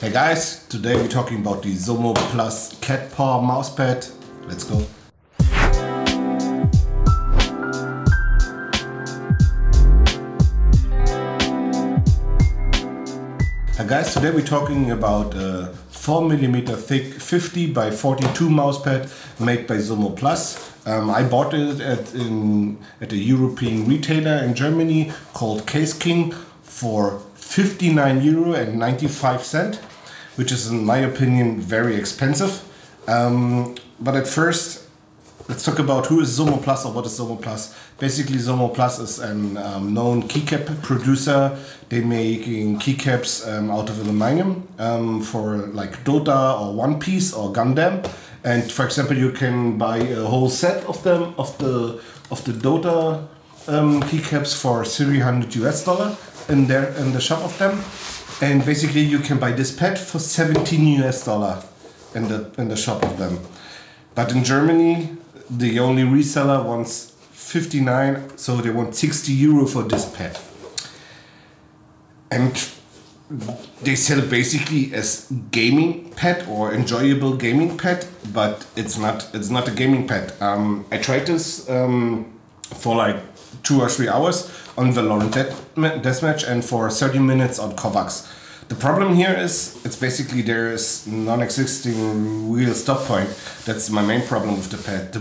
Hey guys, today we're talking about the Zomo Plus cat paw mousepad. Let's go. Hey guys, today we're talking about 4mm thick 50 by 42 mousepad made by Zomo Plus. I bought it at a European retailer in Germany called Case King for €59.95, which is in my opinion very expensive. But at first, let's talk about who is Zomo Plus or what is Zomo Plus. Basically, Zomo Plus is a known keycap producer. They're making keycaps out of aluminum for like Dota or One Piece or Gundam. And for example, you can buy a whole set of them of the Dota keycaps for $300 in there in the shop of them. And basically, you can buy this pad for $17 in the shop of them. But in Germany, the only reseller wants 59, so they want 60 euro for this pad, and they sell it basically as gaming pad or enjoyable gaming pad, but it's not a gaming pad. I tried this for like 2 or 3 hours on Valorant deathmatch and for 30 minutes on Kovacs. The problem here is it's basically there is non-existing real stop point. That's my main problem with the pad. The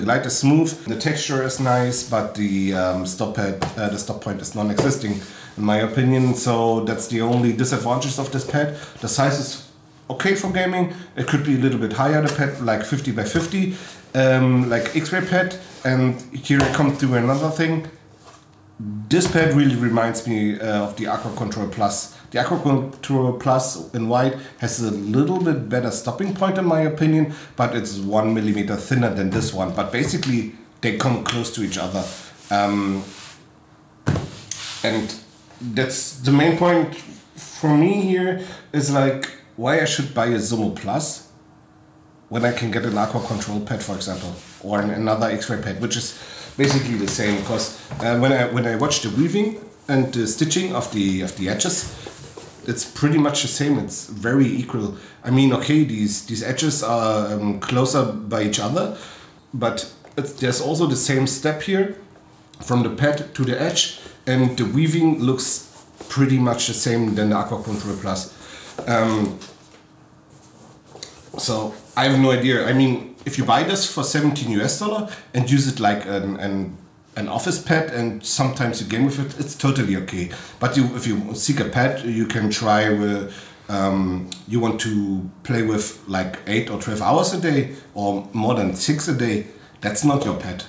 glide is smooth, the texture is nice, but the stop point is non-existing in my opinion. So that's the only disadvantage of this pad. The size is okay for gaming. It could be a little bit higher, the pad, like 50 by 50, like X-ray pad. And here I come to another thing. This pad really reminds me of the Aqua Control Plus. The Aqua Control Plus in white has a little bit better stopping point in my opinion, but it's 1mm thinner than this one. But basically, they come close to each other. And that's the main point for me here, is like, why I should buy a Zomo Plus when I can get an Aqua Control pad, for example, or another X-ray pad, which is basically the same, because when I watch the weaving and the stitching of the edges, it's pretty much the same. It's very equal. I mean, okay, these edges are closer by each other, but there's also the same step here from the pad to the edge, and the weaving looks pretty much the same than the Aqua Control Plus. So I have no idea. I mean, if you buy this for $17 and use it like an office pad and sometimes you game with it, it's totally okay. But if you seek a pad, you can try with, you want to play with like 8 or 12 hours a day or more than 6 a day, that's not your pad.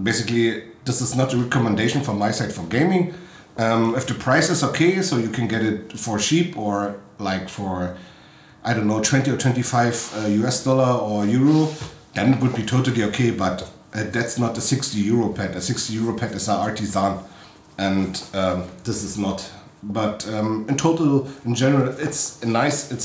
Basically, this is not a recommendation from my side for gaming. If the price is okay, so you can get it for cheap or like for, I don't know, 20 or 25 $US or euro, then it would be totally okay, but that's not a 60 euro pad. A 60 euro pad is an artisan, and this is not. But in total, in general, it's a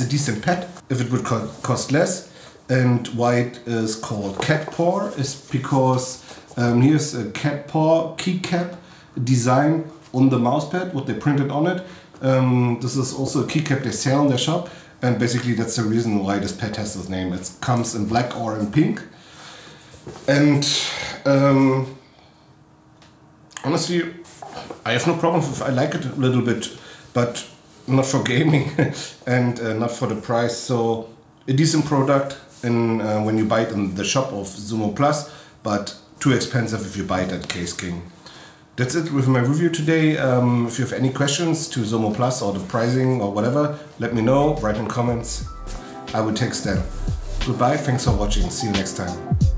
decent pad if it would cost less. And why it is called cat paw is because here's a cat paw keycap design on the mousepad, what they printed on it. This is also a keycap they sell in their shop. And basically that's the reason why this pad has this name. It comes in black or in pink. And honestly, I have no problem with it. I like it a little bit, but not for gaming and not for the price. So a decent product in, when you buy it in the shop of Zomo Plus, but too expensive if you buy it at Case King. That's it with my review today. If you have any questions to Zomo Plus or the pricing or whatever, let me know, write in comments. I will text them. Goodbye, thanks for watching, see you next time.